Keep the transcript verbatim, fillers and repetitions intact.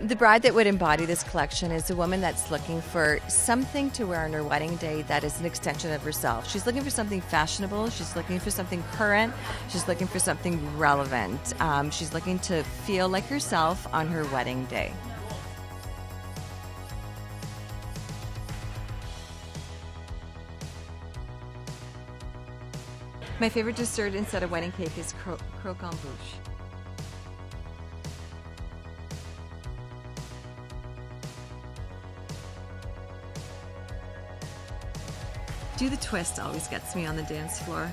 The bride that would embody this collection is a woman that's looking for something to wear on her wedding day that is an extension of herself. She's looking for something fashionable. She's looking for something current. She's looking for something relevant. Um, she's looking to feel like herself on her wedding day. My favorite dessert instead of wedding cake is cro croquembouche. Do the twist always gets me on the dance floor.